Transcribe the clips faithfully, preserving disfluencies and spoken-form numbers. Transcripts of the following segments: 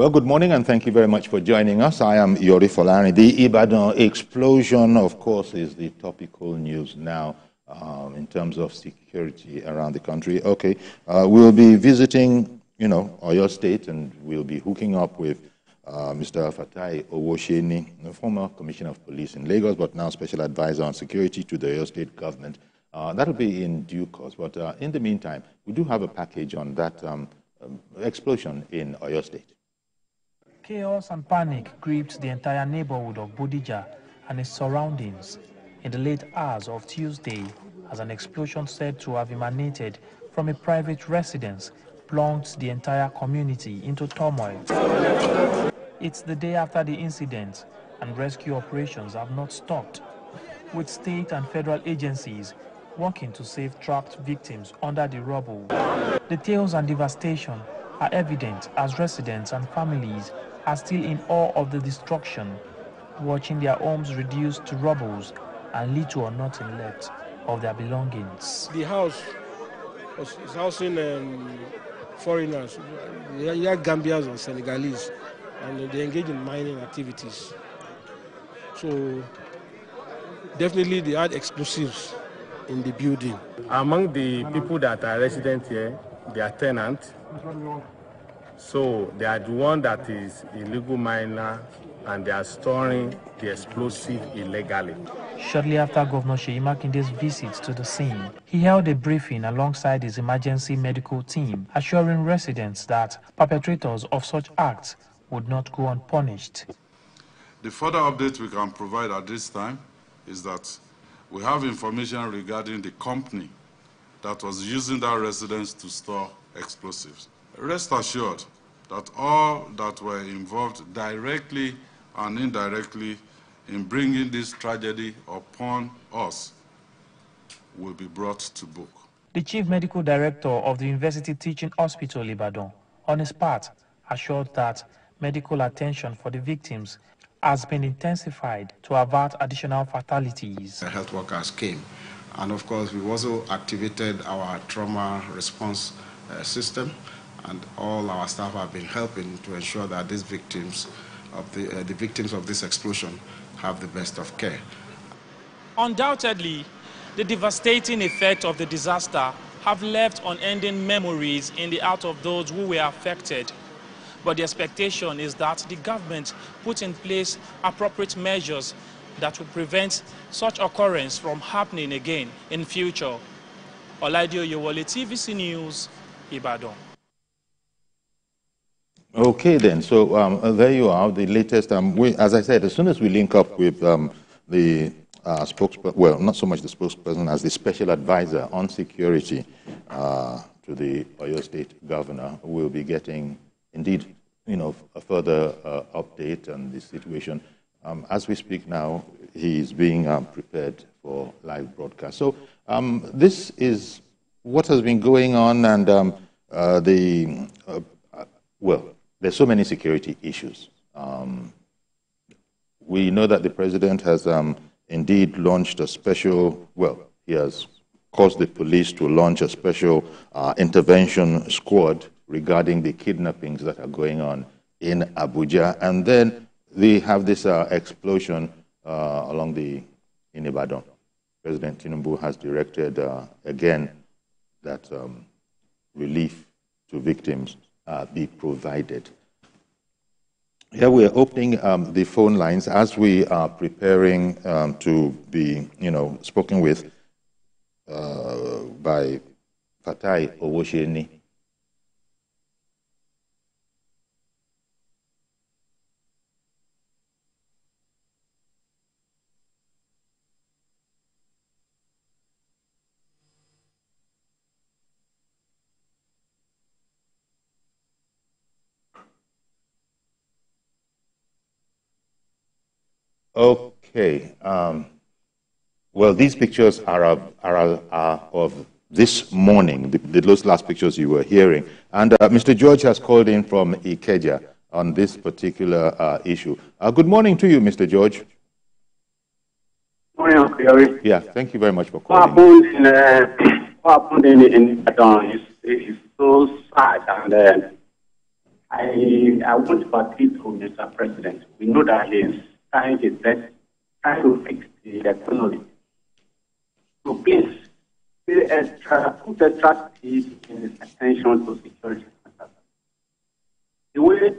Well, good morning, and thank you very much for joining us. I am Yori Folani. The Ibadan explosion, of course, is the topical news now um, in terms of security around the country. Okay, uh, we'll be visiting, you know, Oyo State, and we'll be hooking up with uh, Mister Fatai Owoseni, the former Commissioner of Police in Lagos, but now Special Advisor on Security to the Oyo State government. Uh, that'll be in due course, but uh, in the meantime, we do have a package on that um, explosion in Oyo State. Chaos and panic gripped the entire neighborhood of Bodija and its surroundings in the late hours of Tuesday as an explosion said to have emanated from a private residence plunged the entire community into turmoil. It's the day after the incident and rescue operations have not stopped, with state and federal agencies working to save trapped victims under the rubble. The tales and devastation are evident as residents and families are still in awe of the destruction, watching their homes reduced to rubble and little or nothing left of their belongings. The house was is housing um, foreigners, yeah, Gambians and Senegalese, and they engage in mining activities. So definitely they had explosives in the building. Among the people that are resident here, they are tenants. So they are the one that is illegal miner, and they are storing the explosive illegally. Shortly after Governor Seyi Makinde's visit to the scene, he held a briefing alongside his emergency medical team, assuring residents that perpetrators of such acts would not go unpunished. The further update we can provide at this time is that we have information regarding the company that was using that residence to store explosives. Rest assured that all that were involved directly and indirectly in bringing this tragedy upon us will be brought to book. The Chief Medical Director of the University Teaching Hospital, Ibadan, on his part, assured that medical attention for the victims has been intensified to avert additional fatalities. The health workers came, and of course, we also activated our trauma response uh, system, and all our staff have been helping to ensure that these victims of the, uh, the victims of this explosion have the best of care. Undoubtedly, the devastating effect of the disaster have left unending memories in the heart of those who were affected. But the expectation is that the government put in place appropriate measures that will prevent such occurrence from happening again in future. Oladipo Yewole, T V C News, Ibadan. Okay, then. So um, there you are. The latest. Um, we, as I said, as soon as we link up with um, the uh, spokesperson, well, not so much the spokesperson as the special advisor on security uh, to the Oyo State governor, we'll be getting, indeed, you know, a further uh, update on the situation. Um, as we speak now, he is being um, prepared for live broadcast. So um, this is what has been going on, and um, uh, the uh, well. There's so many security issues. Um, we know that the president has um, indeed launched a special, well, he has caused the police to launch a special uh, intervention squad regarding the kidnappings that are going on in Abuja. And then they have this uh, explosion uh, along the, in Ibadan. President Tinubu has directed, uh, again, that um, relief to victims Uh, be provided. Here we are opening um, the phone lines as we are preparing um, to be, you know, spoken with uh, by Fatai Owoseni. Okay. Um, well, these pictures are of, are, are of this morning, the, the, those last pictures you were hearing. And uh, Mister George has called in from Ikeja on this particular uh, issue. Uh, good morning to you, Mister George. Good morning, Yori. Yeah, thank you very much for calling. What happened in, uh, what happened in, in Ibadan is so sad, and uh, I, I want to appeal to Mister President. We know that he is trying his best, trying to fix the economy. So please, put extra speed in his attention to security matters. The way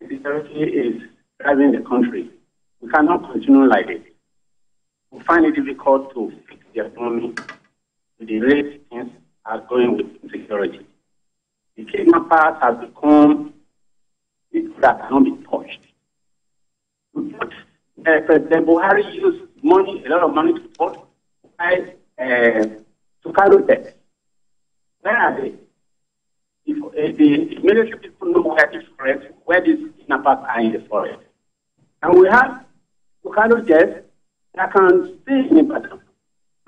security is driving the country, we cannot continue like this. We find it difficult to fix the economy with the rate things are going with insecurity. The kidnappers have become people that cannot be touched. Uh, President Buhari used money, a lot of money to put, uh, to carry that. Where are they? If uh, the military people know where this forest, where these kidnappers are in the forest. And we have to carry that that can stay in Ibadan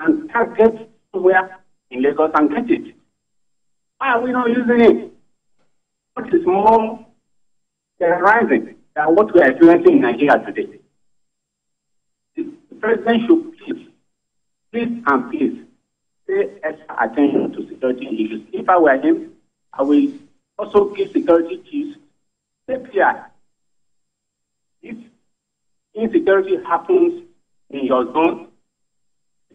and target somewhere in Lagos and get it. Why are we not using it? What is more terrorizing than what we are experiencing in Nigeria today? The president should please, please and please, pay extra attention to security issues. If I were him, I will also give security chiefs C P I. If insecurity happens in your zone,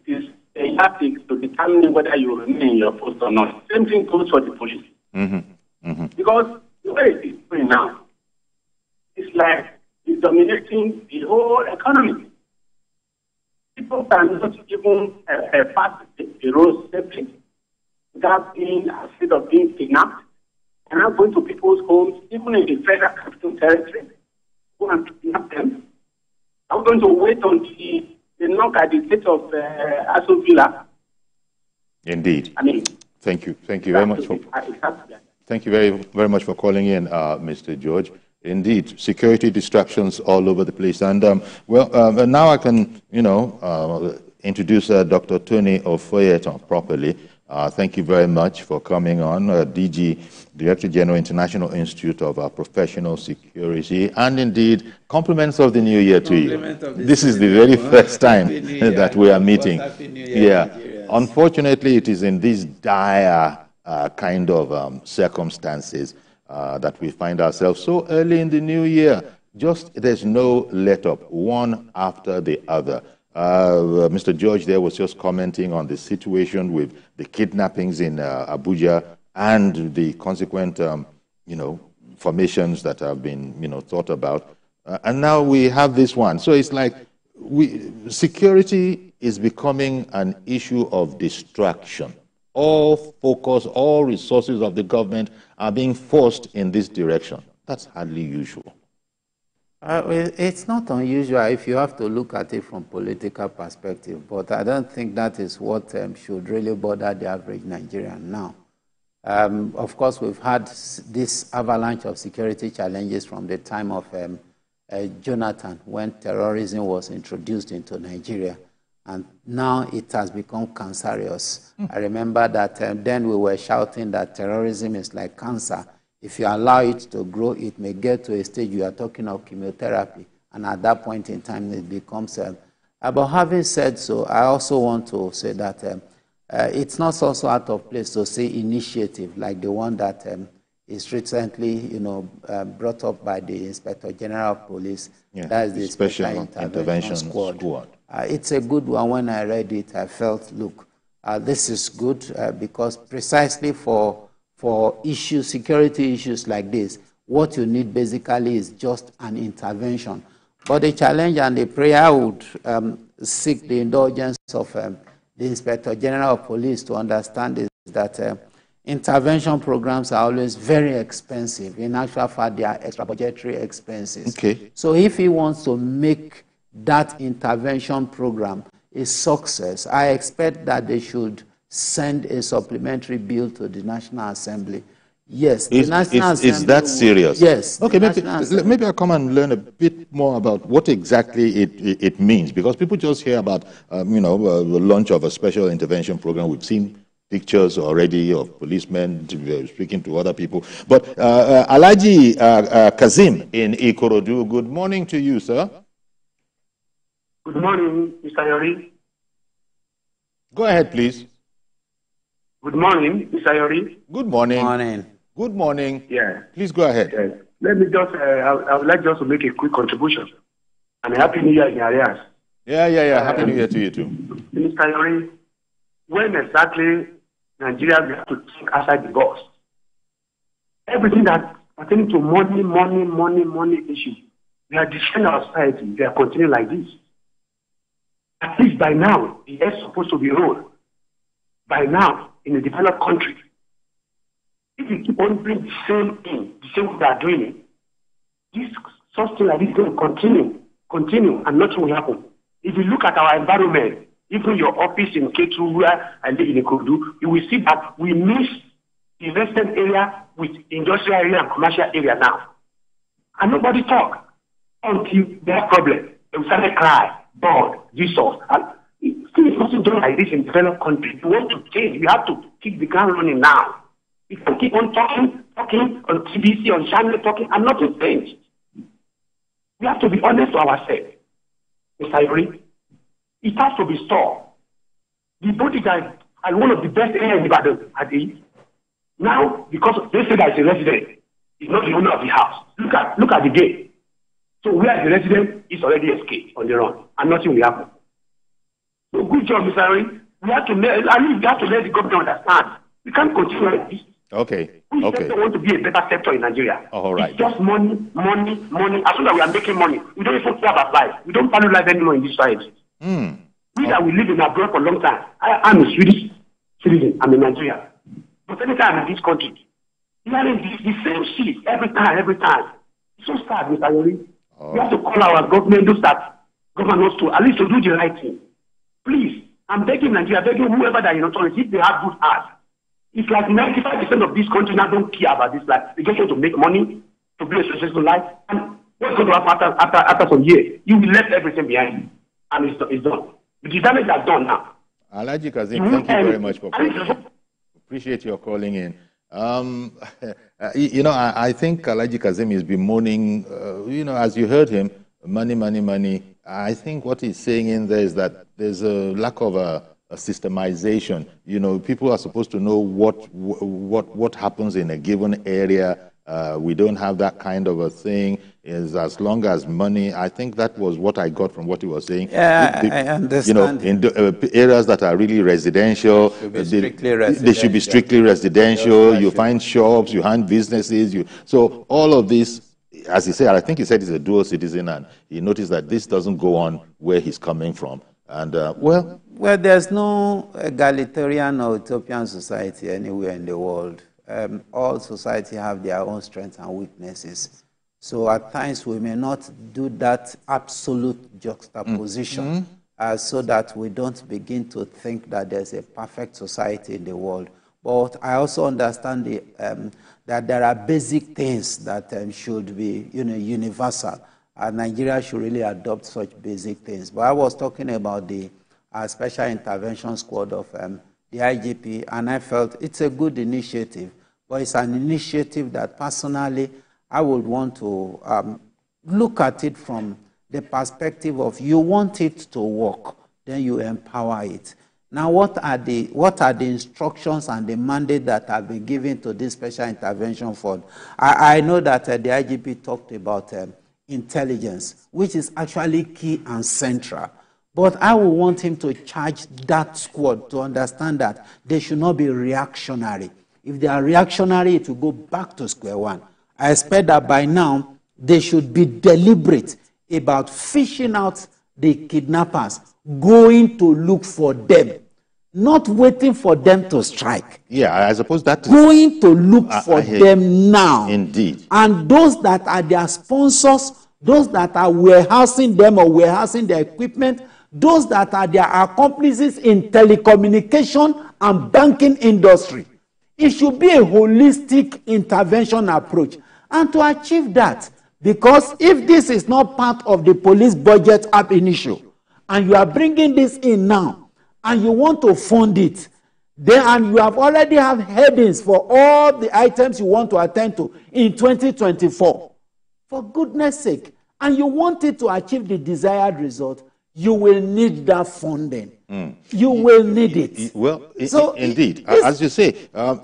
it is a tactic to determine whether you remain in your post or not. Same thing goes for the police. Mm-hmm. Mm-hmm. Because the way it is going now, it's like it's dominating the whole economy. People cannot even uh, pass the road safely without being afraid of being kidnapped. And I'm going to people's homes, even in the federal capital territory, go and kidnap them. I'm going to wait until they knock at the gate of uh, Aso Villa. Indeed. I mean, thank you. Thank you very much for. Thank you very very much for calling in, uh, Mister George. Indeed, security distractions all over the place. And um, well, uh, now I can, you know, uh, introduce uh, Doctor Tony Ofoyetan properly. Uh, thank you very much for coming on, uh, D G, Director General, International Institute of uh, Professional Security, and indeed, compliments of the new year to you. This is the very first time that we are meeting. Yeah, unfortunately, it is in these dire uh, kind of um, circumstances Uh, that we find ourselves so early in the new year. Just there's no let-up, one after the other. Uh, Mister George there was just commenting on the situation with the kidnappings in uh, Abuja and the consequent, um, you know, formations that have been, you know, thought about. Uh, and now we have this one. So it's like we, security is becoming an issue of distraction. All focus, all resources of the government are being forced in this direction. That's hardly usual. Uh, it's not unusual if you have to look at it from a political perspective, but I don't think that is what um, should really bother the average Nigerian now. Um, of course, we've had this avalanche of security challenges from the time of um, uh, Jonathan, when terrorism was introduced into Nigeria. And now it has become cancerous. Mm. I remember that um, then we were shouting that terrorism is like cancer. If you allow it to grow, it may get to a stage you are talking of chemotherapy. And at that point in time, it becomes... Um, uh, but having said so, I also want to say that um, uh, it's not also out of place to see initiative like the one that um, is recently, you know, uh, brought up by the Inspector General of Police. Yeah. That is the Special Intervention, intervention Squad. squad. Uh, it's a good one. When I read it, I felt, look, uh, this is good uh, because precisely for, for issues, security issues like this, what you need basically is just an intervention. But the challenge and the prayer would um, seek the indulgence of um, the Inspector General of Police to understand is that uh, intervention programs are always very expensive. In actual fact, they are extra budgetary expenses. Okay. So if he wants to make that intervention program is success, I expect that they should send a supplementary bill to the National Assembly. Yes, the is, National is, Assembly. Is that serious? Will, yes. Okay, maybe, maybe I'll come and learn a bit more about what exactly it, it, it means, because people just hear about, um, you know, uh, the launch of a special intervention program. We've seen pictures already of policemen speaking to other people. But uh, uh, Alaji uh, uh, Kazim in Ikorodu, good morning to you, sir. Good morning, Mister Yori. Go ahead, please. Good morning, Mister Yori. Good morning. Good morning. Good morning. Yeah. Please go ahead. Yes. Let me just, uh, I, I would like just to make a quick contribution. And Happy New Year in arrears. Yeah, yeah, yeah. Happy um, New Year to you too. Mister Yori, when exactly Nigeria will have to think outside the box? Everything that pertaining to money, money, money, money issue, we are destroying our society. They are continuing like this. At least by now, the air is supposed to be rolled. By now, in a developed country, if you keep on doing the same thing, the same we are doing it, this such thing like this will continue, continue, and nothing will happen. If you look at our environment, even your office in Ketu, where I live in Ikodu, you will see that we miss the western area with industrial area and commercial area now. And nobody talk until their problem. They will start to cry, bored, resource. And it's not done like this in developed countries. You want to change, you have to keep the ground running now. You can keep on talking, talking on T V C, on channel, talking, and nothing changed. We have to be honest to ourselves. Mister Ivory, it has to be solved. The Bodija is one of the best areas in Ibadan at the east. Now, because they say that it's a resident, it's not the owner of the house. Look at, look at the gate. So where the resident is already escaped on the run, and nothing will happen. So good job, Mister Ivory. We have to let, I mean, we have to let the government understand. We can't continue like this. Okay. We okay. just want to be a better sector in Nigeria. Oh, all right. It's just money, money, money. As soon as we are making money, we don't even care about life. We don't value life anymore in this society. Mm. We oh. that we live in abroad for a long time. I am a Swedish citizen. I'm a Nigerian. But any time in this country, you are in the same shit every time, every time. It's so sad, Mister Yori. Oh. We have to call our government, those that governors to at least to do the right thing. Please, I'm begging Nigeria, begging whoever that in authority, if they have good heart. It's like ninety-five percent of this country now don't care about this life. They just want to make money, to build a successful life. And what's going to happen after, after, after some years? You will left everything behind you. And it's, it's done. The damage is done now. Alhaji Kazeem, thank you very much for calling. Appreciate your calling in. Um, you know, I, I think Alhaji Kazeem is bemoaning, uh, you know, as you heard him, money, money, money. I think what he's saying in there is that there's a lack of a... A systemization. You know, people are supposed to know what what what happens in a given area. Uh, we don't have that kind of a thing. Is as long as money. I think that was what I got from what he was saying. Yeah, the, the, I understand. You know, in the, uh, areas that are really residential, should be strictly they, residential. They should be strictly residential. You find shops, you find businesses. You so all of this. As he said, I think he said he's a dual citizen, and he noticed that this doesn't go on where he's coming from. And uh, well. Well, there's no egalitarian or utopian society anywhere in the world. Um, all society have their own strengths and weaknesses. So at times we may not do that absolute juxtaposition mm-hmm. uh, so that we don't begin to think that there's a perfect society in the world. But I also understand the, um, that there are basic things that um, should be, you know, universal. And Nigeria should really adopt such basic things. But I was talking about the Our special intervention squad of um, the I G P, and I felt it's a good initiative, but it's an initiative that personally I would want to um, look at it from the perspective of you want it to work, then you empower it. Now, what are the what are the instructions and the mandate that have been given to this special intervention fund? I, I know that uh, the I G P talked about um, intelligence, which is actually key and central. But I will want him to charge that squad to understand that they should not be reactionary. If they are reactionary, it will go back to square one. I expect that by now, they should be deliberate about fishing out the kidnappers, going to look for them, not waiting for them to strike. Yeah, I suppose that is... Going to look I, for I them now. Indeed. And those that are their sponsors, those that are warehousing them or warehousing their equipment, those that are their accomplices in telecommunication and banking industry. It should be a holistic intervention approach. And to achieve that, because if this is not part of the police budget ab initio, and you are bringing this in now, and you want to fund it, then and you have already have headings for all the items you want to attend to in twenty twenty-four, for goodness sake, and you want it to achieve the desired result, you will need that funding. Mm. You will need it. Well, so indeed, as you say, um,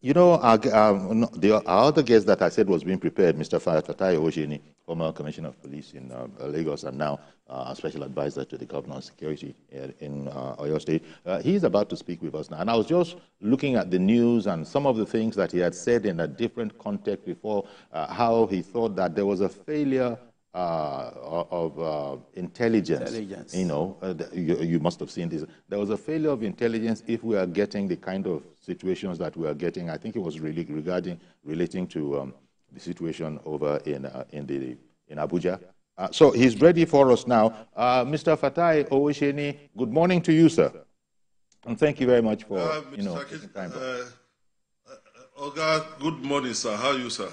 You know, our, um, the, our other guest that I said was being prepared, Mister Fatai Owoseni, former Commissioner of Police in uh, Lagos and now uh, Special Advisor to the Governor of Security in uh, Oyo State. Uh, he's about to speak with us now. And I was just looking at the news and some of the things that he had said in a different context before, uh, how he thought that there was a failure Uh, of uh, intelligence. intelligence, you know, uh, you, you must have seen this. There was a failure of intelligence if we are getting the kind of situations that we are getting. I think it was really regarding relating to um, the situation over in uh, in the in Abuja. Uh, so he's ready for us now, uh, Mister Fatai Owoseni. Good morning to you, sir, and thank you very much for uh, you know. Mister Time uh, uh, Oga, good morning, sir. How are you, sir?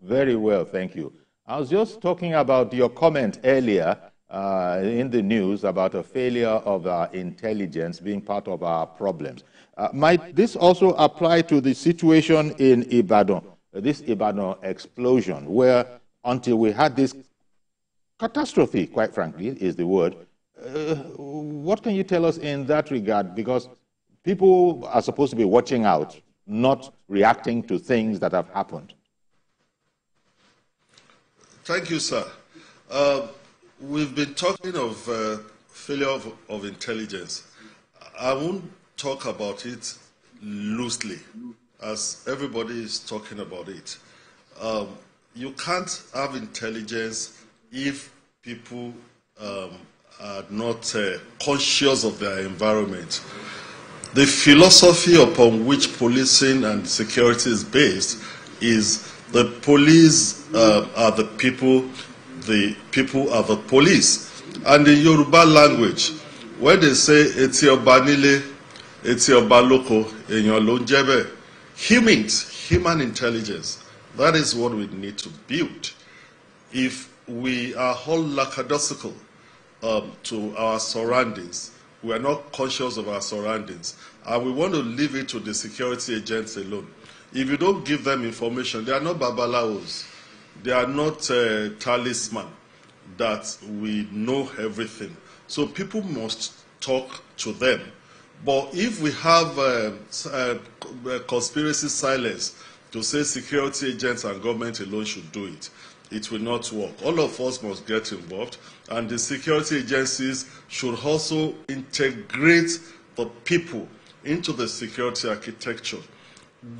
Very well, thank you. I was just talking about your comment earlier uh, in the news about a failure of our intelligence being part of our problems. Uh, might this also apply to the situation in Ibadan, this Ibadan explosion, where until we had this catastrophe, quite frankly, is the word. Uh, what can you tell us in that regard? Because people are supposed to be watching out, not reacting to things that have happened. Thank you, sir. Uh, we've been talking of uh, failure of, of intelligence. I won't talk about it loosely, as everybody is talking about it. Um, you can't have intelligence if people um, are not uh, conscious of their environment. The philosophy upon which policing and security is based is the police uh, are the people, the people are the police. And in Yoruba language, when they say, Eti Oba Nile, Eti Oba Loko, Eyan Lo Njebe, human intelligence, that is what we need to build. If we are all lackadaisical um, to our surroundings, we are not conscious of our surroundings, and we want to leave it to the security agents alone. If you don't give them information, they are not babalawos, they are not uh, talisman that we know everything. So people must talk to them. But if we have uh, uh, conspiracy silence to say security agents and government alone should do it, it will not work. All of us must get involved, and the security agencies should also integrate the people into the security architecture.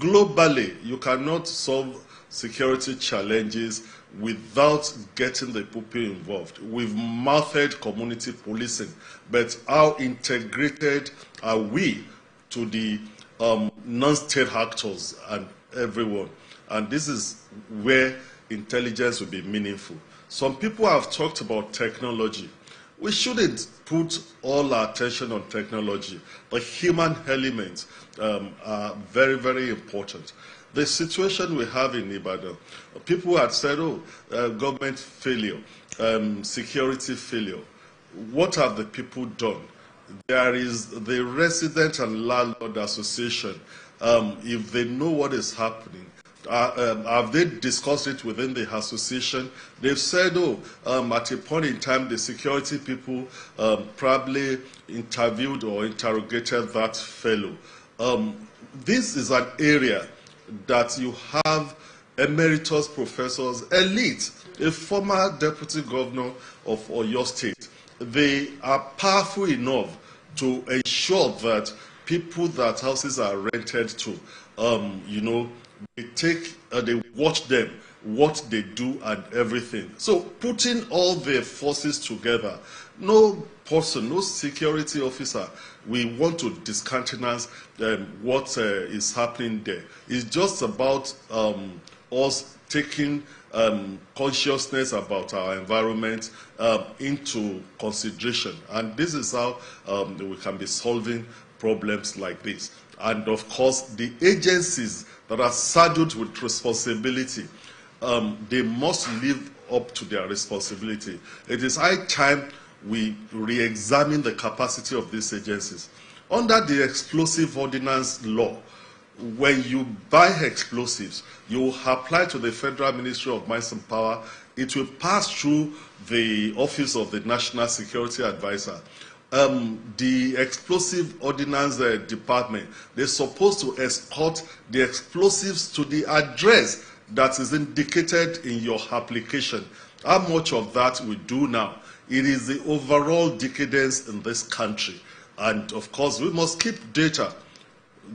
Globally, you cannot solve security challenges without getting the people involved. We've mouthed community policing, but how integrated are we to the um, non-state actors and everyone? And this is where intelligence will be meaningful. Some people have talked about technology. We shouldn't put all our attention on technology. The human elements um, are very, very important. The situation we have in Ibadan, people had said, oh, uh, government failure, um, security failure. What have the people done? There is the Resident and Landlord Association. Um, if they know what is happening, Uh, um, have they discussed it within the association? They've said, oh, um, at a point in time, the security people um, probably interviewed or interrogated that fellow. Um, this is an area that you have emeritus professors, elite, a former deputy governor of Oyo State. They are powerful enough to ensure that people that houses are rented to, um, you know, They take, uh, they watch them, what they do and everything. So putting all their forces together, no person, no security officer, we want to discountenance um, what uh, is happening there. It's just about um, us taking um, consciousness about our environment um, into consideration. And this is how um, we can be solving problems like this. And of course, the agencies that are saddled with responsibility, um, they must live up to their responsibility. It is high time we re-examine the capacity of these agencies. Under the Explosive Ordinance Law, when you buy explosives, you apply to the Federal Ministry of Mines and Power. It will pass through the office of the National Security Advisor. um, the Explosive Ordinance uh, Department. They're supposed to escort the explosives to the address that is indicated in your application. How much of that we do now? It is the overall decadence in this country. And of course, we must keep data.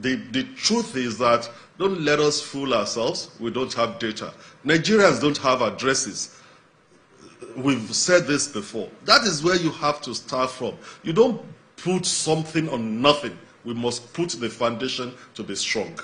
The, the truth is that don't let us fool ourselves. We don't have data. Nigerians don't have addresses. We've said this before. That is where you have to start from. You don't put something on nothing. We must put the foundation to be strong.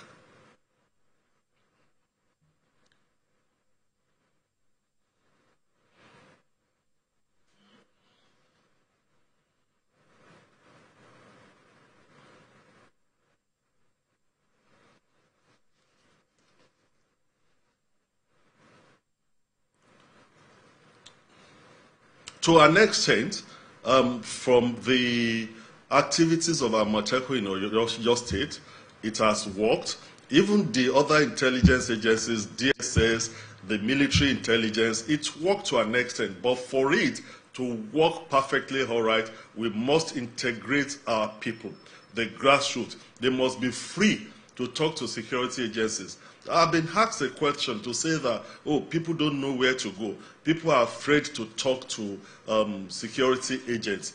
To an extent, um, from the activities of Amotekun in Oyo State, it has worked. Even the other intelligence agencies, D S S, the military intelligence, it worked to an extent. But for it to work perfectly all right, we must integrate our people, the grassroots. They must be free to talk to security agencies. I've been asked a question to say that, oh, people don't know where to go. People are afraid to talk to um, security agents.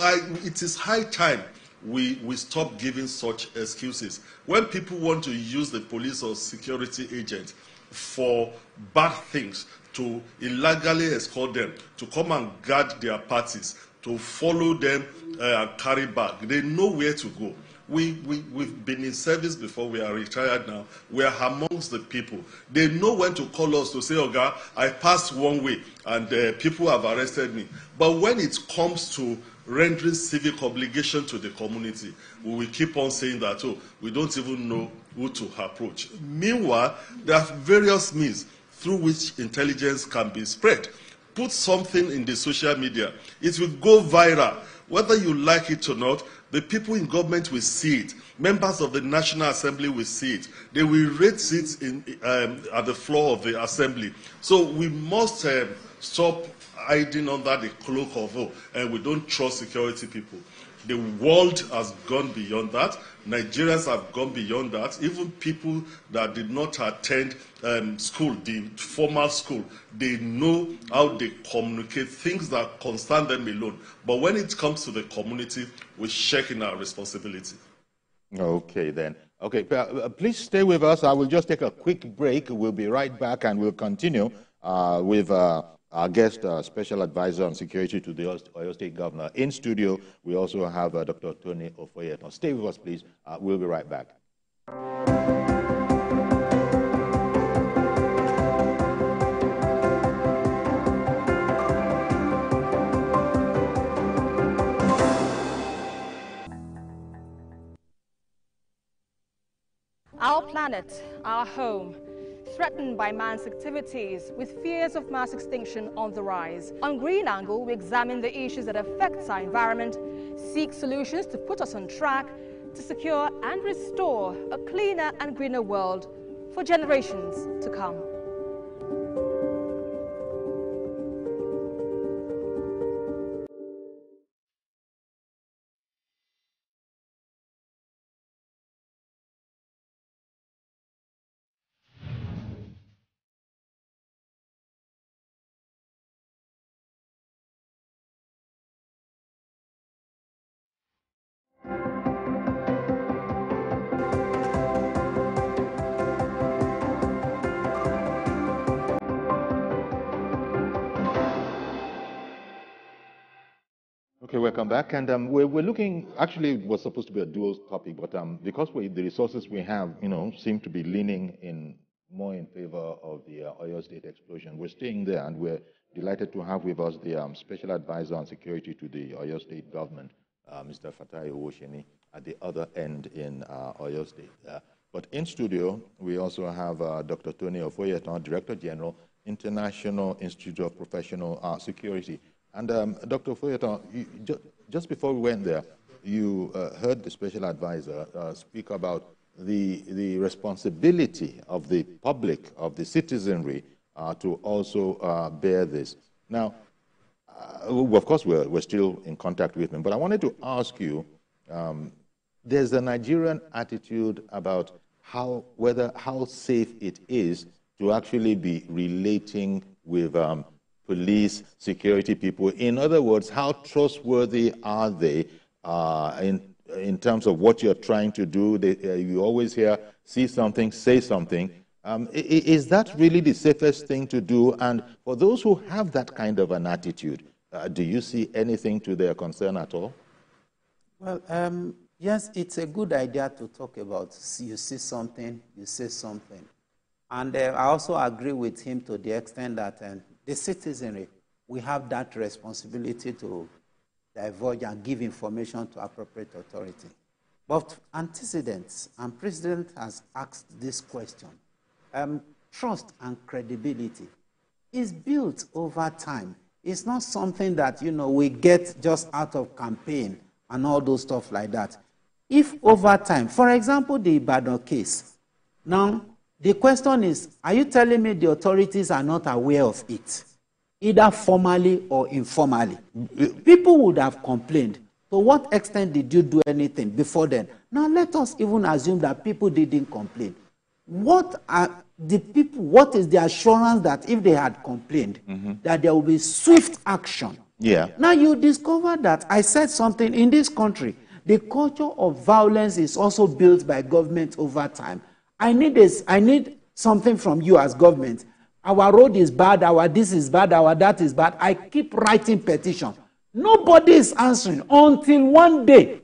I, it is high time we, we stop giving such excuses. When people want to use the police or security agents for bad things, to illegally escort them, to come and guard their parties, to follow them uh, and carry back, they know where to go. We, we, we've been in service before, we are retired now. We are amongst the people. They know when to call us to say, oh God, I passed one way and uh, people have arrested me. But when it comes to rendering civic obligation to the community, we will keep on saying that, oh, we don't even know who to approach. Meanwhile, there are various means through which intelligence can be spread. Put something in the social media. It will go viral. Whether you like it or not, the people in government will see it. Members of the National Assembly will see it. They will raise it in, um, at the floor of the Assembly. So we must um, stop hiding under the cloak of, oh, and we don't trust security people. The world has gone beyond that. Nigerians have gone beyond that. Even people that did not attend um, school, the formal school, they know how they communicate things that concern them alone. But when it comes to the community, we're shaking our responsibility. Okay, then. Okay, please stay with us. I will just take a quick break. We'll be right back and we'll continue uh, with... Uh, Our guest, uh, Special Advisor on Security to the Oyo State Governor. In studio, we also have uh, Doctor Tony Ofoyetan. Stay with us, please. Uh, we'll be right back. Our planet, our home, threatened by man's activities, with fears of mass extinction on the rise. On Green Angle, we examine the issues that affect our environment, seek solutions to put us on track to secure and restore a cleaner and greener world for generations to come. Okay, welcome back. And um, we're, we're looking, actually, it was supposed to be a dual topic, but um, because we, the resources we have, you know, seem to be leaning in more in favor of the uh, Oyo State explosion, we're staying there, and we're delighted to have with us the um, Special Advisor on Security to the Oyo State Government, uh, Mister Fatai Owoseni, at the other end in uh, Oyo State. Uh, but in studio, we also have uh, Doctor Tony Ofoyetan, Director General, International Institute of Professional uh, Security. And um, Doctor Ofoyetan, ju just before we went there, you uh, heard the Special Advisor uh, speak about the, the responsibility of the public, of the citizenry, uh, to also uh, bear this. Now, Uh, well, of course, we're, we're still in contact with them. But I wanted to ask you, um, there's the Nigerian attitude about how, whether, how safe it is to actually be relating with um, police, security people. In other words, how trustworthy are they uh, in, in terms of what you're trying to do? They, uh, you always hear, see something, say something. Um, is that really the safest thing to do? And for those who have that kind of an attitude, uh, do you see anything to their concern at all? Well, um, yes, it's a good idea to talk about. You see something, you say something. And uh, I also agree with him to the extent that um, the citizenry, we have that responsibility to divulge and give information to appropriate authority. But antecedents, and President has asked this question. Um, trust and credibility is built over time. It's not something that, you know, we get just out of campaign and all those stuff like that. If over time, for example, the Ibadan case. Now, the question is, are you telling me the authorities are not aware of it, either formally or informally? People would have complained. To what extent did you do anything before then? Now, let us even assume that people didn't complain. What are the people, what is the assurance that if they had complained, mm-hmm. that there will be swift action? Yeah. Now you discover that I said something in this country. The culture of violence is also built by government over time. I need this, I need something from you as government. Our road is bad, our this is bad, our that is bad. I keep writing petitions. Nobody is answering until one day.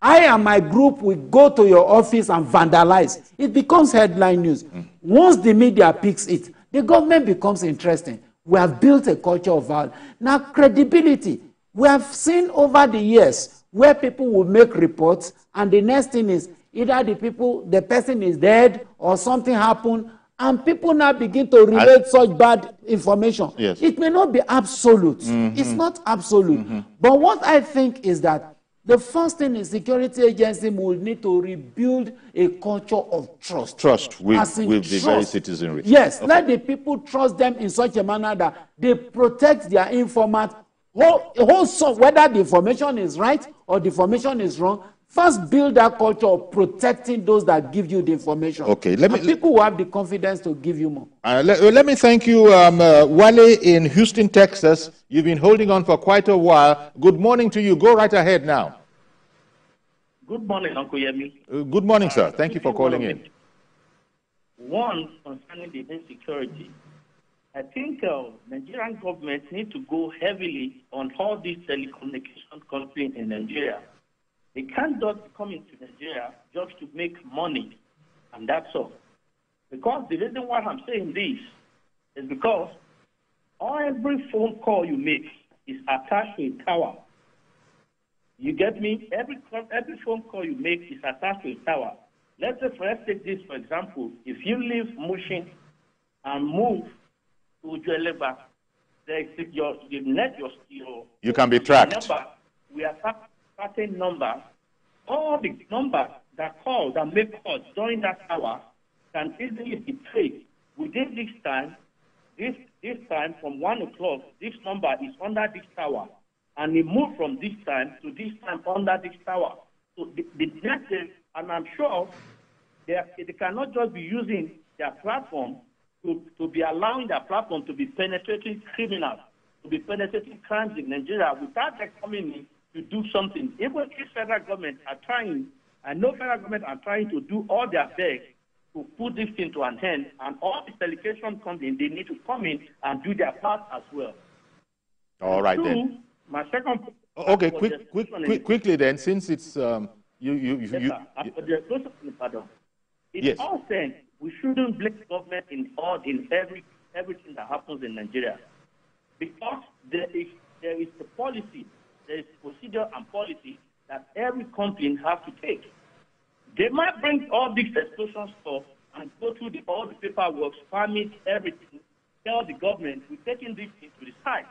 I and my group will go to your office and vandalize. It becomes headline news. Once the media picks it, the government becomes interesting. We have built a culture of violence. Now, credibility. We have seen over the years where people will make reports, and the next thing is either the people, the person is dead or something happened, and people now begin to relate I, such bad information. Yes. It may not be absolute. Mm-hmm. It's not absolute. Mm-hmm. But what I think is that the first thing is security agency will need to rebuild a culture of trust. Trust with, with trust. The very citizenry. Yes, okay. Let the people trust them in such a manner that they protect their informant. Whole, whole, so whether the information is right or the information is wrong, first build that culture of protecting those that give you the information. Okay, let me, and people who have the confidence to give you more. Uh, let, let me thank you, um, uh, Wale in Houston, Texas. You've been holding on for quite a while. Good morning to you. Go right ahead now. Good morning, Uncle Yemi. Uh, good morning, sir. Uh, Thank you for calling in. One, concerning the insecurity, I think uh, Nigerian government need to go heavily on all these telecommunication companies in Nigeria. They can't just come into Nigeria just to make money, and that's all. Because the reason why I'm saying this is because every phone call you make is attached to a tower. You get me? Every, every phone call you make is attached to a tower. Let's say, for, let's take this, for example. If you leave Mushin and move to Jeleba, your, your net, your, your... You can be tracked. Number, we are certain numbers. All the numbers that call, that make calls during that hour can easily be traced. Within this time, this, this time from one o'clock, this number is under this tower. And it moved from this time to this time under this tower. So the, the network, and I'm sure they, are, they cannot just be using their platform to, to be allowing their platform to be penetrating criminals, to be penetrating crimes in Nigeria without their coming in to do something. Even if federal government are trying, I know federal government are trying to do all their best to put this thing to an end, and all the delegation companies, they need to come in and do their part as well. All right, so, then. My second okay, quick, quick, quick, quickly then, since it's um, you, you, you, yes, you, you for the question, pardon. It's yes. all saying we shouldn't blame government in all in every everything that happens in Nigeria, because there is there is the policy, there is procedure and policy that every company has to take. They might bring all these explosions for and go through the, all the paperwork, permit everything, tell the government we're taking this into the side.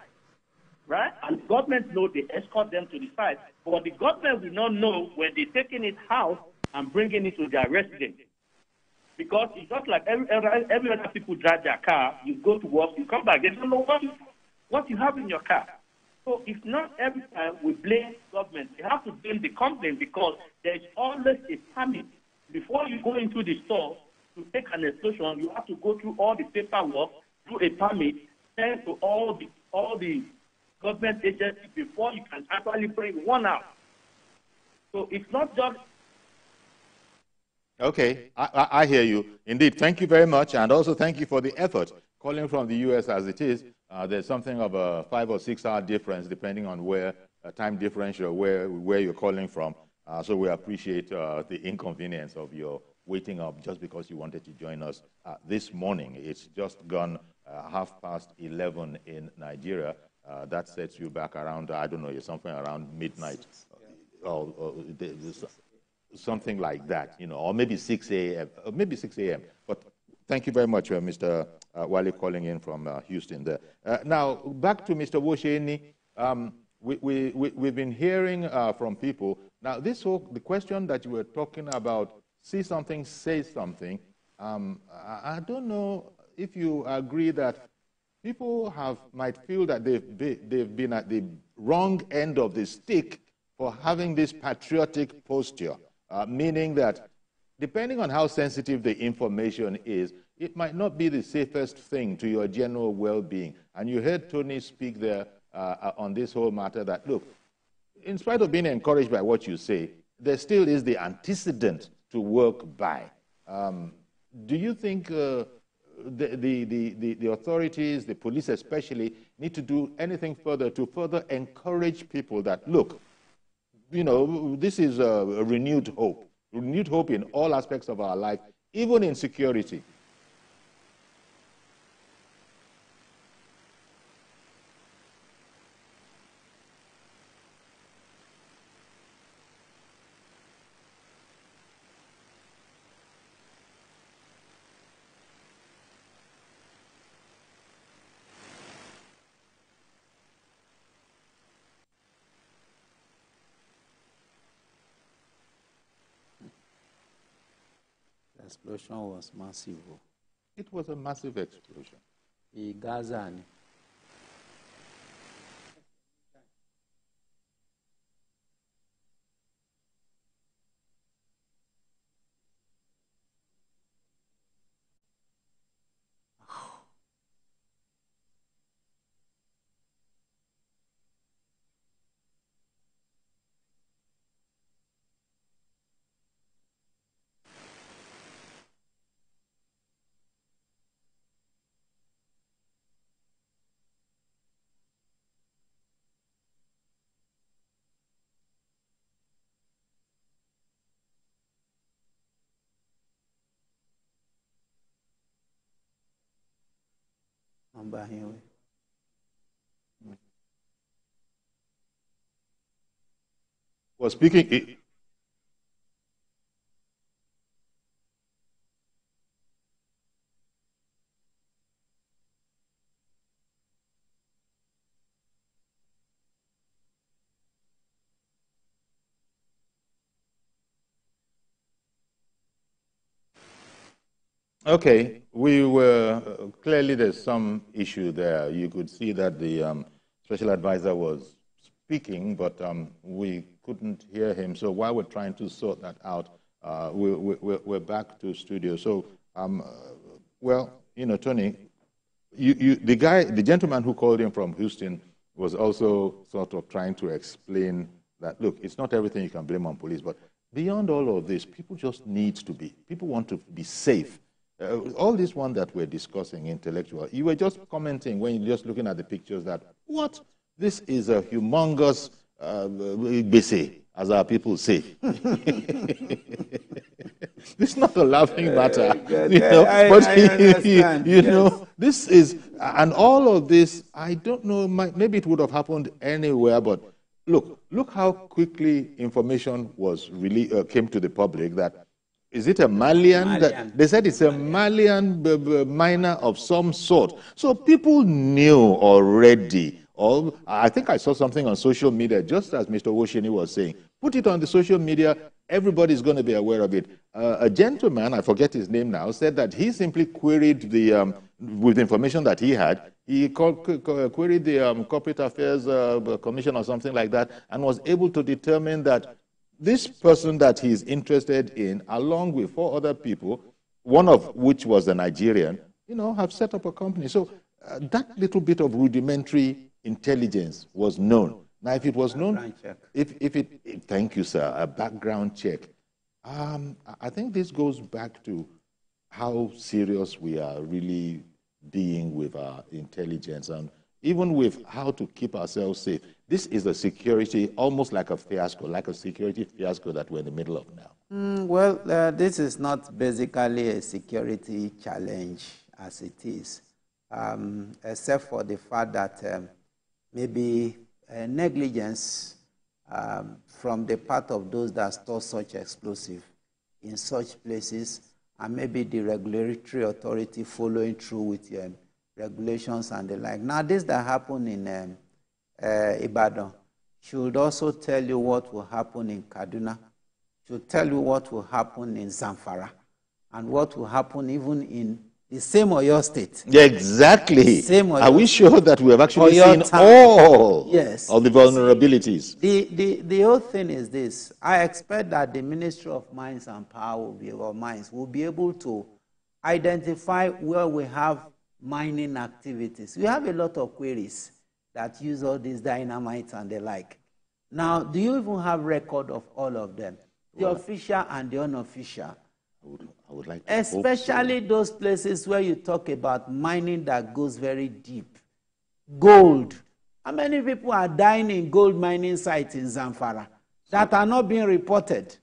Right? And the government know they escort them to the site, but the government will not know when they're taking it out and bringing it to their residence. Because it's just like every, every, every other people drive their car, you go to work, you come back, they don't know what you, what you have in your car. So if not every time we blame government, we have to blame the company, because there's always a permit. Before you go into the store to take an explosion, you have to go through all the paperwork, do a permit, send to all the all the government agencies before you can actually bring one out. So it's not just... Okay, I, I, I hear you. Indeed, thank you very much, and also thank you for the effort. Calling from the U S as it is, uh, there's something of a five or six-hour difference, depending on where, uh, time differential, where, where you're calling from. Uh, so we appreciate uh, the inconvenience of your waiting up just because you wanted to join us uh, this morning. It's just gone uh, half past eleven in Nigeria. Uh, that sets you back around, I don't know, something around midnight or, or, or something like that, you know, or maybe six a m, maybe six a m But thank you very much, uh, Mister Uh, Wale, calling in from uh, Houston there. Uh, now, back to Mister Owoseni. Um, we, we, we, we've been hearing uh, from people. Now, this whole, the question that you were talking about, see something, say something. Um, I, I don't know if you agree that people have might feel that they've, be, they've been at the wrong end of the stick for having this patriotic posture, uh, meaning that depending on how sensitive the information is, it might not be the safest thing to your general well-being. And you heard Tony speak there uh, on this whole matter that, look, in spite of being encouraged by what you say, there still is the antecedent to work by. Um, do you think uh, the, the, the, the authorities, the police especially, need to do anything further to further encourage people that, look, you know, this is a renewed hope, renewed hope in all aspects of our life, even in security? Explosion was massive. It was a massive explosion. The Gaza. By him. Well, speaking, it, okay, we were, uh, clearly there's some issue there. You could see that the um, special advisor was speaking, but um, we couldn't hear him. So while we're trying to sort that out, uh, we, we, we're back to studio. So, um, well, you know, Tony, you, you, the guy, the gentleman who called in from Houston was also sort of trying to explain that, look, it's not everything you can blame on police, but beyond all of this, people just need to be, people want to be safe. Uh, all this one that we're discussing, intellectual, you were just commenting when you're just looking at the pictures that, what? This is a humongous uh, bese, as our people say. It's not a laughing matter. Uh, you know, I, but I understand. You, you yes. know, this is, and all of this, I don't know, maybe it would have happened anywhere, but look, look how quickly information was really uh, came to the public that, is it a Malian? Malian. That, they said it's a Malian, Malian miner of some sort. So people knew already. All, I think I saw something on social media, just as Mister Owoseni was saying. Put it on the social media. Everybody's going to be aware of it. Uh, a gentleman, I forget his name now, said that he simply queried the um, with the information that he had, he called, queried the um, Corporate Affairs uh, Commission or something like that, and was able to determine that this person that he is interested in, along with four other people, one of which was a Nigerian, you know, have set up a company. So uh, that little bit of rudimentary intelligence was known. Now, if it was known, if, if it, if, thank you, sir, a background check. Um, I think this goes back to how serious we are really being with our intelligence and even with how to keep ourselves safe. This is a security, almost like a fiasco, like a security fiasco that we're in the middle of now. Mm, well, uh, this is not basically a security challenge as it is, um, except for the fact that um, maybe uh, negligence um, from the part of those that store such explosive in such places, and maybe the regulatory authority following through with um, regulations and the like. Now, this that happened in um, uh, Ibadan should also tell you what will happen in Kaduna, should tell you what will happen in Zamfara, and what will happen even in the same Oyo State. Yeah, exactly. Same Oyo Are we sure that we have actually seen town. all yes. of the vulnerabilities? The, the, the whole thing is this. I expect that the Ministry of Mines and Power will be, or mines, will be able to identify where we have mining activities. We have a lot of queries that use all these dynamites and the like. Now, do you even have record of all of them? The well, official and the unofficial. I would, I would like to especially so. those places where you talk about mining that goes very deep. Gold. How many people are dying in gold mining sites in Zamfara that are not being reported?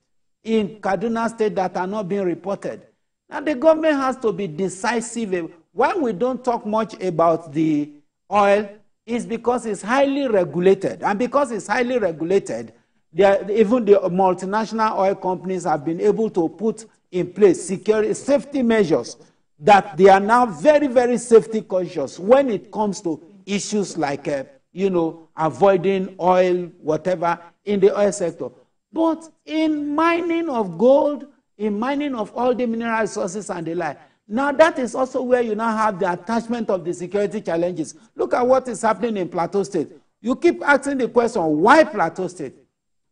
In Kaduna State that are not being reported? Now the government has to be decisive. Why we don't talk much about the oil is because it's highly regulated. And because it's highly regulated, are, even the multinational oil companies have been able to put in place security safety measures that they are now very, very safety conscious when it comes to issues like, uh, you know, avoiding oil, whatever, in the oil sector. But in mining of gold, in mining of all the mineral resources and the like, now that is also where you now have the attachment of the security challenges. Look at what is happening in Plateau State. You keep asking the question, why Plateau State?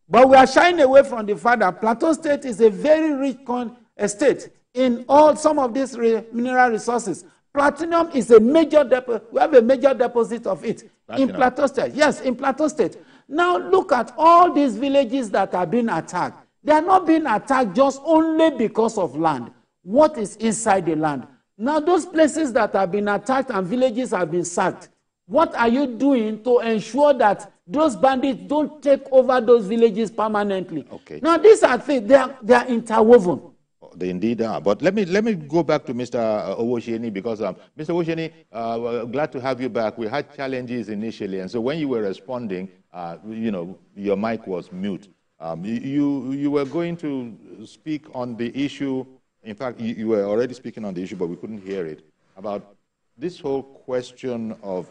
But we are shying away from the fact that Plateau State is a very rich con estate in all some of these re mineral resources. Platinum is a major deposit. We have a major deposit of it Platinum. in Plateau State. Yes, in Plateau State. Now look at all these villages that are being attacked. They are not being attacked just only because of land. What is inside the land? Now those places that have been attacked and villages have been sacked, what are you doing to ensure that those bandits don't take over those villages permanently? Okay. Now these are things, they are, they are interwoven. They indeed are. But let me, let me go back to Mister Owoseni, because um, Mister Owoseni, uh, we're glad to have you back. We had challenges initially, and so when you were responding, uh, you know, your mic was mute. Um, you, you were going to speak on the issue, in fact, you, you were already speaking on the issue, but we couldn't hear it, about this whole question of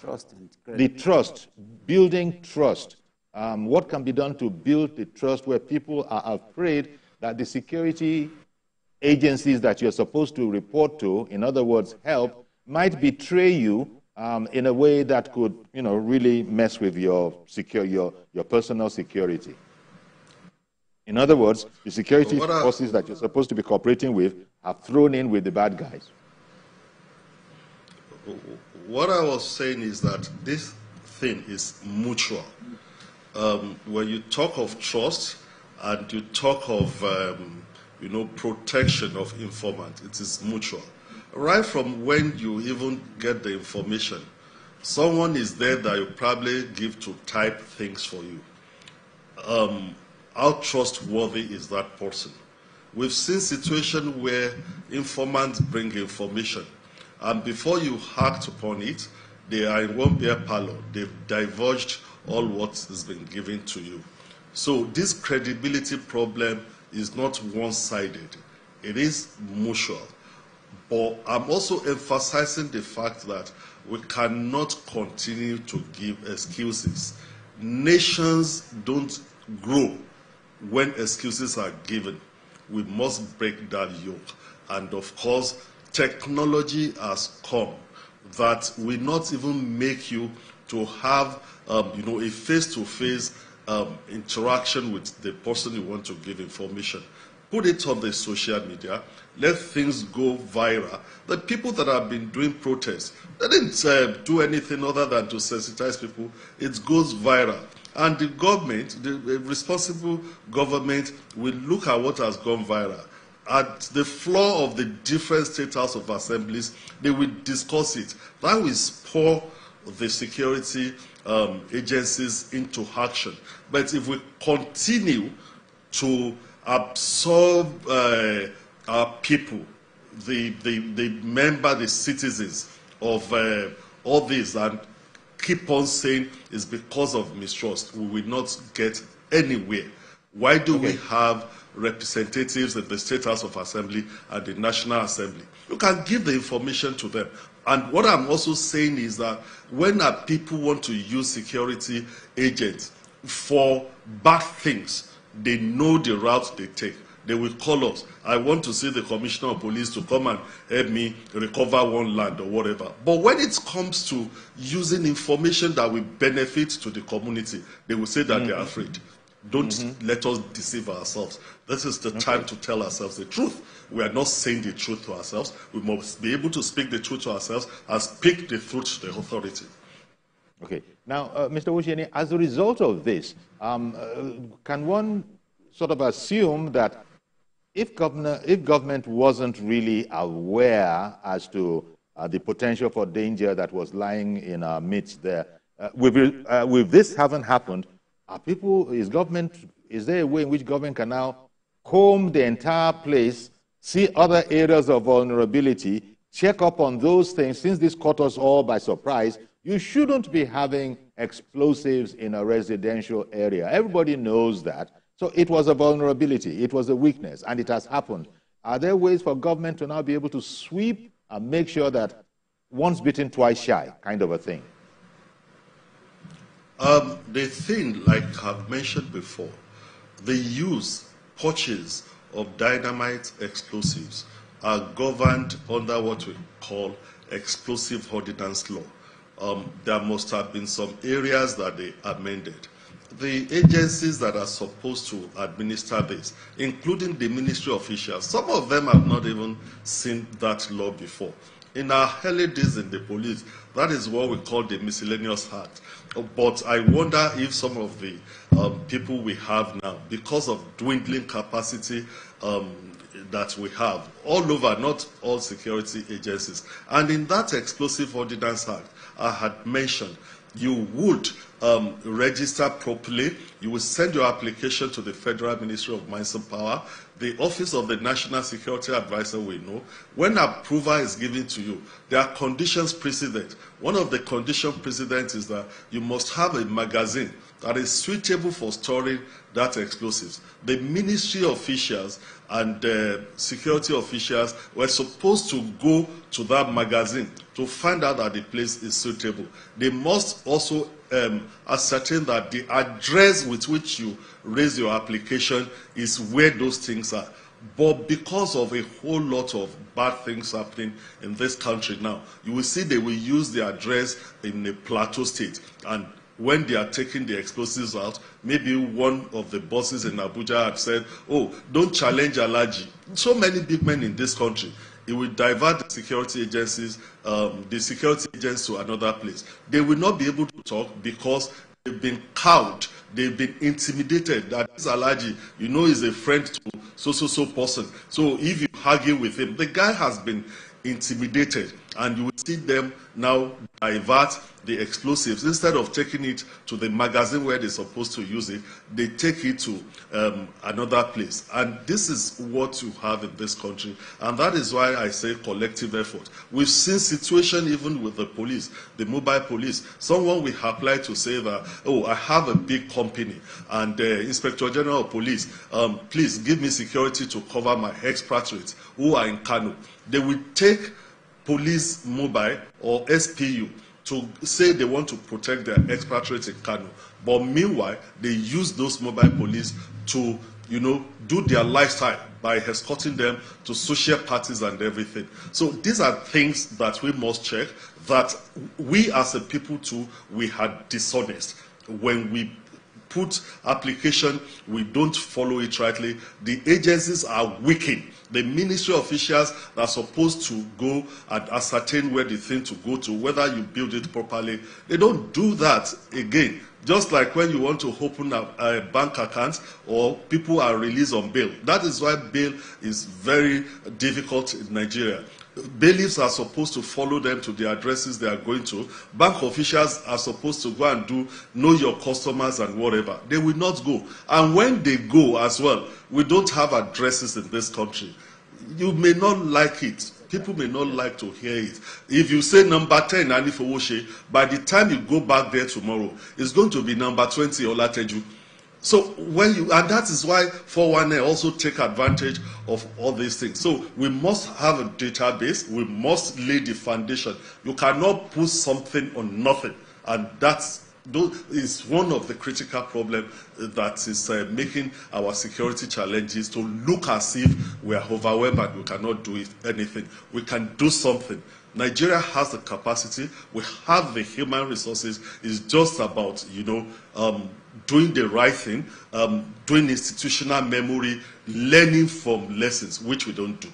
Trust and the trust, building trust. Um, what can be done to build the trust where people are afraid that the security agencies that you're supposed to report to, in other words, help, might betray you um, in a way that could, you know, really mess with your secure, your, your personal security. In other words, the security forces that you're supposed to be cooperating with are thrown in with the bad guys. What I was saying is that this thing is mutual. Um, when you talk of trust and you talk of, um, you know, protection of informants, it is mutual. Right from when you even get the information, someone is there that you probably give to type things for you. Um, how trustworthy is that person? We've seen situations where informants bring information. And before you act upon it, they are in one beer parlor. They've divulged all what has been given to you. So this credibility problem is not one-sided. It is mutual. But I'm also emphasizing the fact that we cannot continue to give excuses. Nations don't grow when excuses are given. We must break that yoke. And of course, technology has come that will not even make you to have um, you know, a face-to-face um, interaction with the person you want to give information. Put it on the social media, let things go viral. The people that have been doing protests, they didn't uh, do anything other than to sensitize people. It goes viral. And the government, the responsible government, will look at what has gone viral. At the floor of the different State House of Assemblies, they will discuss it. That will spur the security um, agencies into action. But if we continue to absorb uh, our people, the, the, the member, the citizens of uh, all this, and keep on saying it's because of mistrust, we will not get anywhere. Why do okay. we have representatives at the State House of Assembly and the National Assembly? You can give the information to them. And what I'm also saying is that when our people want to use security agents for bad things, they know the route they take. They will call us. I want to see the Commissioner of Police to come and help me recover one land or whatever. But when it comes to using information that will benefit to the community, they will say that mm-hmm. they are afraid. Don't mm-hmm. let us deceive ourselves. This is the okay. time to tell ourselves the truth. We are not saying the truth to ourselves. We must be able to speak the truth to ourselves and speak the truth to the authority. Okay. Now, uh, Mister Owoseni, as a result of this, um, uh, can one sort of assume that if, governor, if government wasn't really aware as to uh, the potential for danger that was lying in our midst there, uh, with, uh, with this haven't happened, are people, is government, is there a way in which government can now comb the entire place, see other areas of vulnerability, check up on those things, since this caught us all by surprise? You shouldn't be having explosives in a residential area. Everybody knows that. So it was a vulnerability, it was a weakness, and it has happened. Are there ways for government to now be able to sweep and make sure that once bitten, twice shy kind of a thing? Um, the thing, like I've mentioned before, the use, purchase of dynamite explosives are governed under what we call Explosive Ordinance Law. Um, there must have been some areas that they amended. The agencies that are supposed to administer this, including the ministry officials, some of them have not even seen that law before. In our early days in the police, that is what we call the miscellaneous act. But I wonder if some of the um, people we have now, because of dwindling capacity um, that we have all over, not all security agencies, and in that Explosive Ordinance Act, I had mentioned, you would um, register properly, you will send your application to the Federal Ministry of Mines and Power, the Office of the National Security Advisor will know. When approval is given to you, there are conditions precedent. One of the conditions precedent is that you must have a magazine that is suitable for storing that explosives. The ministry officials and uh, security officials were supposed to go to that magazine to find out that the place is suitable. They must also um, ascertain that the address with which you raise your application is where those things are. But because of a whole lot of bad things happening in this country now, you will see they will use the address in the Plateau State, and when they are taking the explosives out, maybe one of the bosses in Abuja had said, oh, don't challenge Alaji. So many big men in this country. It will divert the security agencies, um, the security agents to another place. They will not be able to talk because they've been cowed, they've been intimidated that this Alaji, you know, is a friend to so-so-so person. So if you argue with him, the guy has been intimidated, and you will see them now divert the explosives. Instead of taking it to the magazine where they're supposed to use it, they take it to um, another place. And this is what you have in this country, and that is why I say collective effort. We've seen situation even with the police, the mobile police. Someone will apply to say that, oh, I have a big company, and the uh, Inspector General of Police, um, please give me security to cover my expatriates who are in Kano. They will take police mobile or S P U to say they want to protect their expatriates in Kano. But meanwhile, they use those mobile police to you know, do their lifestyle by escorting them to social parties and everything. So these are things that we must check, that we as a people too, we are dishonest. When we put application, we don't follow it rightly. The agencies are weakened. The ministry officials are supposed to go and ascertain where the thing to go to, whether you build it properly. They don't do that again. Just like when you want to open a, a bank account or people are released on bail. That is why bail is very difficult in Nigeria. Bailiffs are supposed to follow them to the addresses they are going to. Bank officials are supposed to go and do know your customers and whatever. They will not go. And when they go as well, we don't have addresses in this country. You may not like it. People may not like to hear it. If you say number ten, Anifowoshe, by the time you go back there tomorrow, it's going to be number twenty, Olateju. So when you, and that is why four one nine also take advantage of all these things. So we must have a database. We must lay the foundation. You cannot put something on nothing. And that's, that is one of the critical problems that is uh, making our security challenges to look as if we are overwhelmed and we cannot do anything. We can do something. Nigeria has the capacity. We have the human resources. It's just about, you know, um, doing the right thing, um, doing institutional memory, learning from lessons, which we don't do.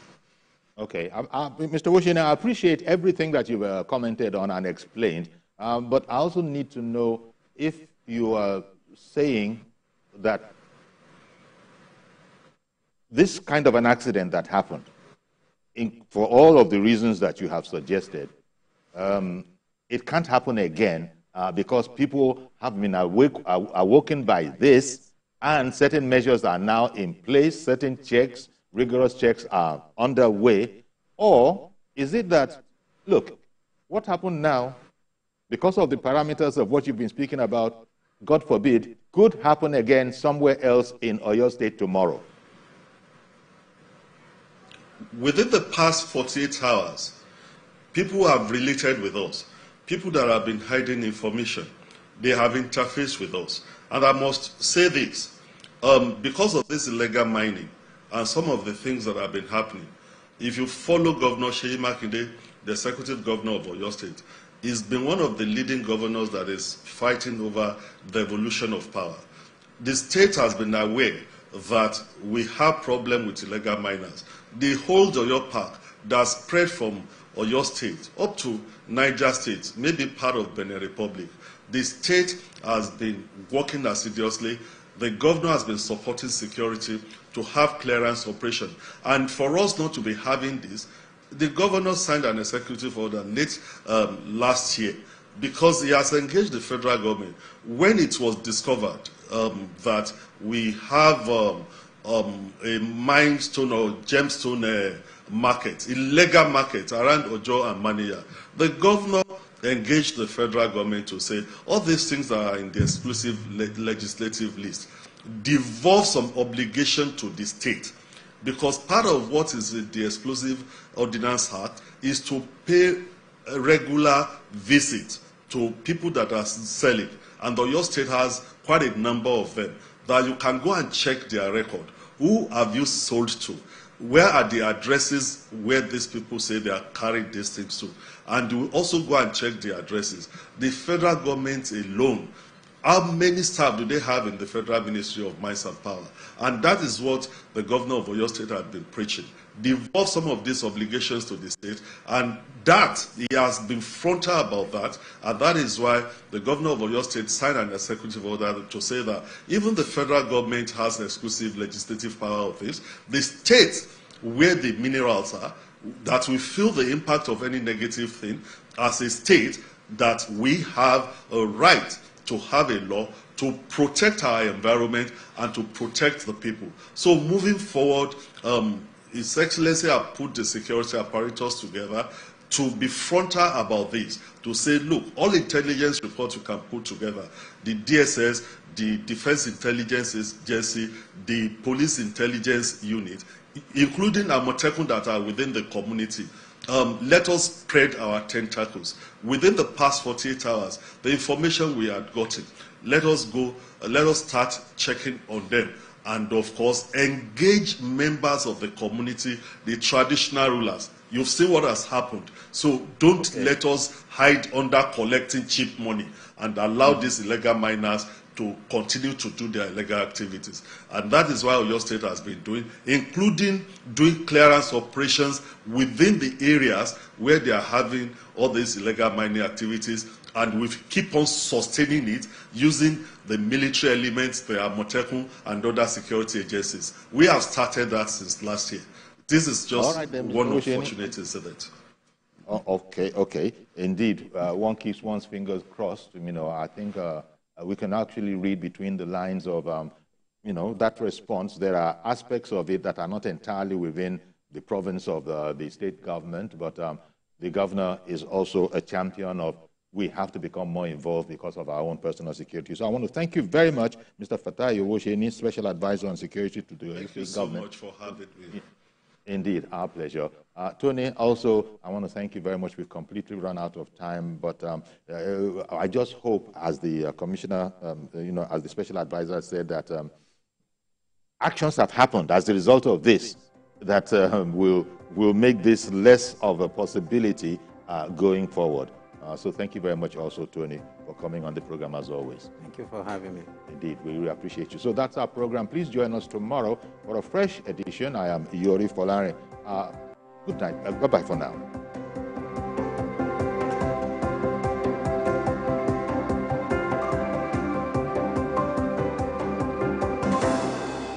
Okay. I, I, Mister Oshina, I appreciate everything that you've uh, commented on and explained, um, but I also need to know if you are saying that this kind of an accident that happened, in, for all of the reasons that you have suggested, um, it can't happen again uh, because people have been awake, awoken by this, and certain measures are now in place, certain checks, rigorous checks are underway. Or is it that, look, what happened now, because of the parameters of what you've been speaking about, God forbid, could happen again somewhere else in Oyo State tomorrow? Within the past forty-eight hours, people have related with us. People that have been hiding information, they have interfaced with us. And I must say this, um, because of this illegal mining and some of the things that have been happening, if you follow Governor Seyi Makinde, the executive governor of Oyo State, he's been one of the leading governors that is fighting over the evolution of power. The state has been aware that we have problem with illegal miners. The whole Oyo Park that spread from Oyo State up to Niger State, maybe part of Benin Republic. The state has been working assiduously. The governor has been supporting security to have clearance operation. And for us not to be having this, the governor signed an executive order late um, last year because he has engaged the federal government. When it was discovered um, that we have um, Um, a milestone or gemstone uh, market, illegal market around Ojo and Maniya. The governor engaged the federal government to say all these things that are in the exclusive le legislative list devolve some obligation to the state, because part of what is in the Explosive Ordinance Act is to pay a regular visit to people that are selling, and the Oyo State has quite a number of them, that you can go and check their record. Who have you sold to? Where are the addresses where these people say they are carrying these things to? And you also go and check the addresses. The federal government alone, how many staff do they have in the Federal Ministry of Mines and Power? And that is what the governor of Oyo State has been preaching. Devolve some of these obligations to the state, and that, he has been frontal about that, and that is why the governor of Oyo State signed an executive order to say that even the federal government has exclusive legislative power of this. The state where the minerals are, that will feel the impact of any negative thing, as a state, that we have a right to have a law to protect our environment and to protect the people. So moving forward, um, His Excellency have put the security apparatus together to be frontal about this, to say, look, all intelligence reports you can put together, the D S S, the Defense Intelligence Agency, the Police Intelligence Unit, including Amotekun that are within the community. Um, let us spread our tentacles. Within the past forty-eight hours, the information we had gotten, let us go, uh, let us start checking on them. and of course engage members of the community, the traditional rulers. You've seen what has happened. So don't okay. let us hide under collecting cheap money and allow mm-hmm. these illegal miners to continue to do their illegal activities. And that is why Oyo State has been doing, including doing clearance operations within the areas where they are having all these illegal mining activities. And we keep on sustaining it using the military elements, the Amotekun and other security agencies. We have started that since last year. This is just right, then, one unfortunate incident. Oh, okay, okay. Indeed, uh, one keeps one's fingers crossed. You know, I think... Uh, we can actually read between the lines of, um, you know, that response. There are aspects of it that are not entirely within the province of the, the state government, but um, the governor is also a champion of we have to become more involved because of our own personal security. So I want to thank you very much, Mister Fatai Owoseni, Special Advisor on Security to the government. Thank you so much for having me. Indeed, our pleasure. Uh, Tony, also, I want to thank you very much. We've completely run out of time, but um, uh, I just hope, as the uh, commissioner, um, you know, as the special advisor said, that um, actions have happened as a result of this that um, will, will make this less of a possibility uh, going forward. Uh, so thank you very much also, Tony, for coming on the program as always. Thank you for having me. Indeed, we really appreciate you. So that's our program. Please join us tomorrow for a fresh edition. I am Yori Folani. Uh, good night. Uh, bye-bye for now.